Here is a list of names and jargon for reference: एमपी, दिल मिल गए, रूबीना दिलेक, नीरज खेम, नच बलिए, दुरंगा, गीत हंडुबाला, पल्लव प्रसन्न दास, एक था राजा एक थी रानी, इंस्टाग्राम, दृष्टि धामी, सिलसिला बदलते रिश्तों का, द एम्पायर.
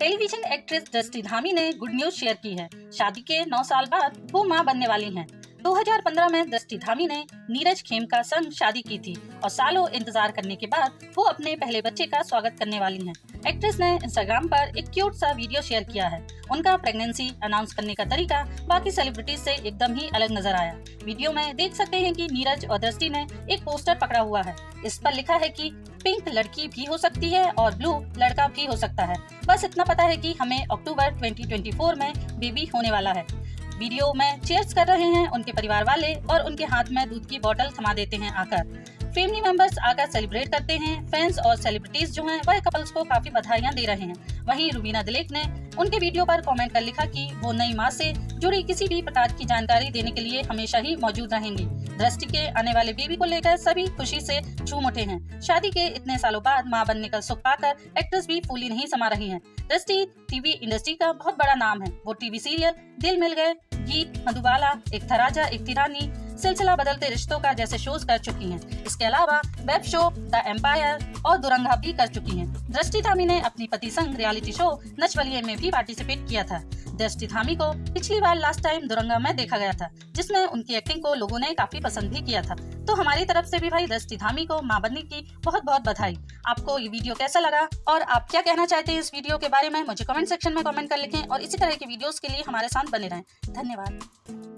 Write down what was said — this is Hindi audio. टेलीविजन एक्ट्रेस दृष्टि धामी ने गुड न्यूज शेयर की है। शादी के 9 साल बाद वो मां बनने वाली हैं। 2015 में दृष्टि धामी ने नीरज खेम का संग शादी की थी और सालों इंतजार करने के बाद वो अपने पहले बच्चे का स्वागत करने वाली हैं। एक्ट्रेस ने इंस्टाग्राम पर एक क्यूट सा वीडियो शेयर किया है। उनका प्रेगनेंसी अनाउंस करने का तरीका बाकी सेलिब्रिटीज से एकदम ही अलग नजर आया। वीडियो में देख सकते हैं कि नीरज और दृष्टि ने एक पोस्टर पकड़ा हुआ है। इस पर लिखा है कि पिंक लड़की भी हो सकती है और ब्लू लड़का भी हो सकता है, बस इतना पता है कि हमें अक्टूबर 2024 में बेबी होने वाला है। वीडियो में चीयर्स कर रहे हैं उनके परिवार वाले और उनके हाथ में दूध की बोतल थमा देते हैं आकर। फैमिली मेंबर्स आकर सेलिब्रेट करते हैं। फैंस और सेलिब्रिटीज जो हैं वह कपल्स को काफी बधाइयां दे रहे हैं। वहीं रूबीना दिलेक ने उनके वीडियो पर कमेंट कर लिखा कि वो नई मां से जुड़ी किसी भी प्रकार की जानकारी देने के लिए हमेशा ही मौजूद रहेंगी। दृष्टि के आने वाले बेबी को लेकर सभी खुशी से झूम उठे हैं। शादी के इतने सालों बाद मां बनने का सुख पाकर एक्ट्रेस भी फूली नहीं समा रही हैं। दृष्टि टीवी इंडस्ट्री का बहुत बड़ा नाम है। वो टीवी सीरियल दिल मिल गए, गीत हंडुबाला, एक था राजा एक थी रानी, सिलसिला बदलते रिश्तों का जैसे शोज कर चुकी हैं। इसके अलावा वेब शो द एम्पायर और दुरंगा भी कर चुकी हैं। दृष्टि धामी ने अपनी पति संग रियलिटी शो नच बलिए में भी पार्टिसिपेट किया था। दृष्टि धामी को पिछली बार लास्ट टाइम दुरंगा में देखा गया था, जिसमें उनकी एक्टिंग को लोगों ने काफी पसंद भी किया था। तो हमारी तरफ से भी भाई दृष्टि धामी को मां बनने की बहुत बहुत बधाई। आपको ये वीडियो कैसा लगा और आप क्या कहना चाहते हैं इस वीडियो के बारे में, मुझे कमेंट सेक्शन में कमेंट कर लिखें और इसी तरह के वीडियोस के लिए हमारे साथ बने रहें। धन्यवाद।